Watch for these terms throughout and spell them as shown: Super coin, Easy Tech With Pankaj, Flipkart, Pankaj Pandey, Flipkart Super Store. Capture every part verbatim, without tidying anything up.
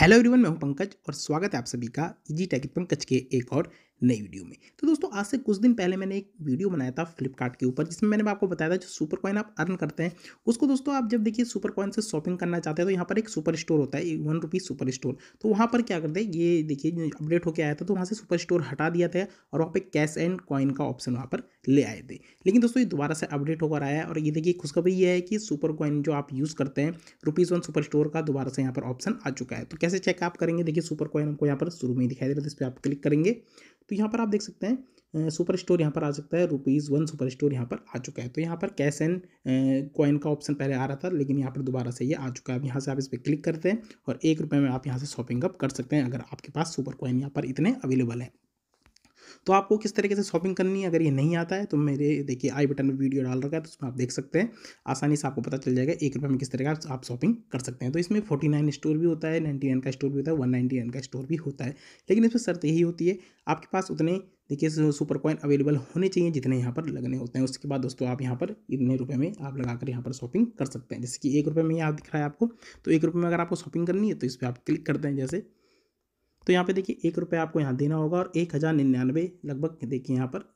Hello everyone, मैं हूं पंकज और स्वागत है आप सभी का इजी टेक विद पंकज के एक और नई वीडियो में। तो दोस्तों, आज से कुछ दिन पहले मैंने एक वीडियो बनाया था फ्लिपकार्ट के ऊपर, जिसमें मैंने आपको बताया था जो सुपर कॉइन आप अर्न करते हैं उसको दोस्तों आप जब देखिए सुपर कॉइन से शॉपिंग करना चाहते हैं तो यहाँ पर एक सुपर स्टोर होता है, वन रुपी सुपर स्टोर। तो वहाँ पर क्या करते हैं, ये देखिए अपडेट होकर आया था तो वहाँ से सुपर स्टोर हटा दिया था और वहाँ पर कैश एंड कॉइन का ऑप्शन वहाँ पर ले आए थे। लेकिन दोस्तों ये दोबारा से अपडेट होकर आया और ये देखिए खुशखबरी ये है कि सुपर कॉइन जो आप यूज़ करते हैं रुपीज़ वन सुपर स्टोर का दोबारा से यहाँ पर ऑप्शन आ चुका है। तो कैसे चेक आप करेंगे, देखिए सुपर कॉइन हमको यहाँ पर शुरू में ही दिखाई दे रहा था, इस पर आप क्लिक करेंगे तो यहाँ पर आप देख सकते हैं सुपर स्टोर यहाँ पर आ सकता है, रुपीज़ वन सुपर स्टोर यहाँ पर आ चुका है। तो यहाँ पर कैश एंड कॉइन का ऑप्शन पहले आ रहा था लेकिन यहाँ पर दोबारा से ये आ चुका है। अब यहाँ से आप इस पर क्लिक करते हैं और एक रुपये में आप यहाँ से शॉपिंग अप कर सकते हैं। अगर आपके पास सुपर कॉइन यहाँ पर इतने अवेलेबल हैं तो आपको किस तरीके से शॉपिंग करनी है, अगर ये नहीं आता है तो मेरे देखिए आई बटन में वीडियो डाल रखा है तो उसमें आप देख सकते हैं, आसानी से आपको पता चल जाएगा एक रुपये में किस तरीके आप शॉपिंग कर सकते हैं। तो इसमें फोर्टी नाइन स्टोर भी होता है, नाइन्टी नाइन का स्टोर भी होता है, वन नाइन्टी नाइन का स्टोर भी होता है। लेकिन इसमें शर्त यही होती है आपके पास उतने देखिए सुपर कॉइन अवेलेबल होने चाहिए जितने यहाँ पर लगने होते हैं। उसके बाद दोस्तों आप यहाँ पर इतने रुपए में आप लगाकर यहाँ पर शॉपिंग कर सकते हैं। जैसे कि एक रुपये में यहाँ दिख रहा है आपको, तो एक रुपये में अगर आपको शॉपिंग करनी है तो इस पर आप क्लिक करते हैं जैसे, तो यहाँ पे देखिए एक रुपये आपको यहाँ देना होगा और एक हज़ार निन्यानवे लगभग देखिए यहाँ पर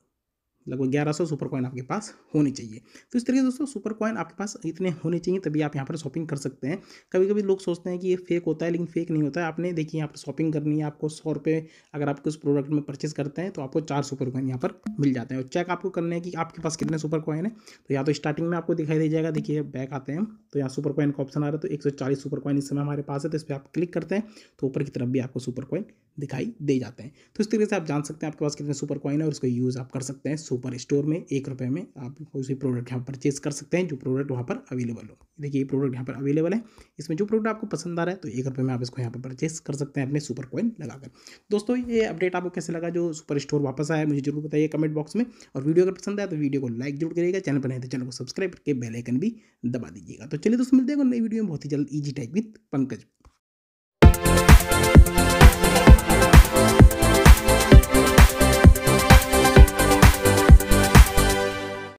लगभग ग्यारह सौ सुपर कॉइन आपके पास होने चाहिए। तो इस तरीके से दोस्तों सुपर कॉइन आपके पास इतने होने चाहिए तभी आप यहाँ पर शॉपिंग कर सकते हैं। कभी कभी लोग सोचते हैं कि ये फेक होता है, लेकिन फेक नहीं होता है। आपने देखिए यहाँ पर शॉपिंग करनी है, आपको सौ रुपये अगर आप उस प्रोडक्ट में परचेस करते हैं तो आपको चार सुपर कॉइन यहाँ पर मिल जाते हैं। और चेक आपको करना है कि आपके पास कितने सुपर कॉइन है। तो या तो स्टार्टिंग में आपको दिखाई दे जाएगा, देखिए बैक आते हैं तो यहाँ सुपर कॉइन का ऑप्शन आ रहा है, तो एक सौ चालीस सुपर कॉइन इस समय हमारे पास है। तो इस पर आप क्लिक करते हैं तो ऊपर की तरफ भी आपको सुपर कॉइन दिखाई दे जाते हैं। तो इस तरीके से आप जान सकते हैं आपके पास कितने सुपर कॉइन है और उसको यूज़ आप कर सकते हैं सुपर स्टोर में। एक रुपये में आप कोई भी प्रोडक्ट यहाँ परचेज कर सकते हैं जो प्रोडक्ट वहाँ पर अवेलेबल हो। देखिए ये प्रोडक्ट यहाँ पर अवेलेबल है, इसमें जो प्रोडक्ट आपको पसंद आ रहा है तो एक रुपये में आप इसको यहाँ पर परचेज कर सकते हैं अपने सुपर कॉइन लगाकर। दोस्तों ये अपडेट आपको कैसे लगा जो सुपर स्टोर वापस आया, मुझे जरूर बताइए कमेंट बॉक्स में। और वीडियो अगर पसंद आया तो वीडियो को लाइक जरूर करिएगा, चैनल पर नहीं तो चैनल को सब्सक्राइब करके बेल आइकन भी दबा दीजिएगा। तो चलिए दोस्तों मिलते हैं नई वीडियो में बहुत ही जल्द, इजी टेक विद पंकज।